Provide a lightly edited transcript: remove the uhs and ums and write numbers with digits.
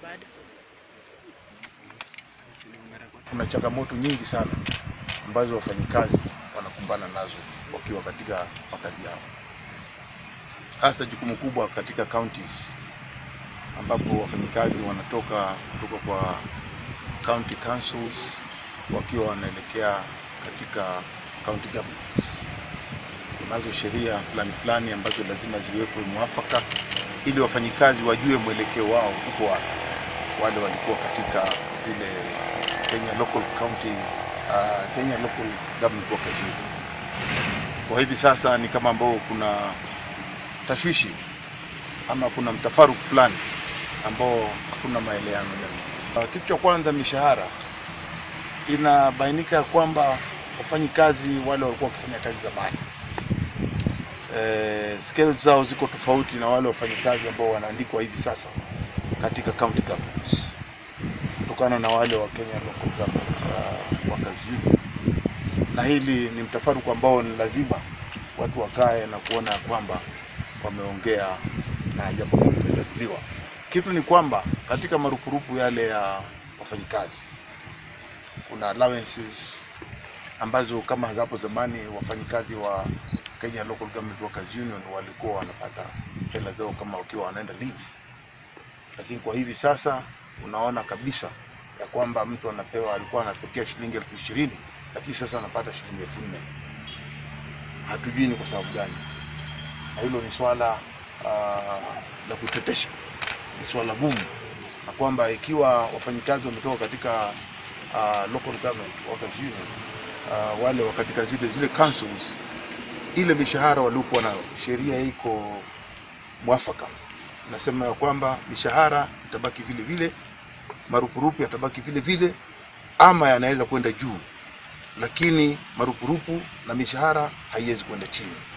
kama bado. Kuna changamoto nyingi sana ambazo wafanyikazi wanakumbana nazo wakiwa katika makazi yao. Hasa jukumu kubwa katika counties ambapo wafanyikazi wanatoka kutoka kwa county councils wakiwa wanaelekea katika county governments. Kunazo sheria fulani ambazo lazima ziwekwe mwafaka ili wafanyikazi wajue mwelekeo wao huko wapi. Wale walikuwa katika zile Kenya Local Government Workers. Kwa hivi sasa ni kama ambao kuna tashwishi ama kuna mtafaruku fulani ambao hakuna maelewano. Kitu cha kwanza, mishahara. Inabainika kwamba wafanyikazi wale walikuwa wakifanya kazi zamani, skills zao ziko tofauti na wale wafanyikazi ambao wanaandikwa hivi sasa katika county governments, kutokana na wale wa Kenya Local Government Workers Union. Na hili ni mtafaruku ambao ni lazima watu wakae na kuona kwamba wameongea na jambo limetatuliwa. Kitu ni kwamba katika marupurupu yale ya wafanyikazi kuna allowances ambazo kama hapo zamani wafanyikazi wa Kenya Local Government Workers Union walikuwa wanapata hela zao kama wakiwa wanaenda leave. Lakini kwa hivi sasa unaona kabisa ya kwamba mtu alikuwa anapokea shilingi 20,000, lakini sasa anapata shilingi 4,000. Hatujui ni kwa sababu gani. Na hilo ni swala la kutetesha. Ni swala gumu. Na kwamba ikiwa wafanyikazi wametoka katika local government workers union, wale wakatika zile councils, ile mishahara waliokuwa nayo, sheria iko mwafaka. Nasema ya kwamba mishahara itabaki vile vile, marupurupu yatabaki vile vile, ama yanaweza kwenda juu, lakini marupurupu na mishahara haiwezi kwenda chini.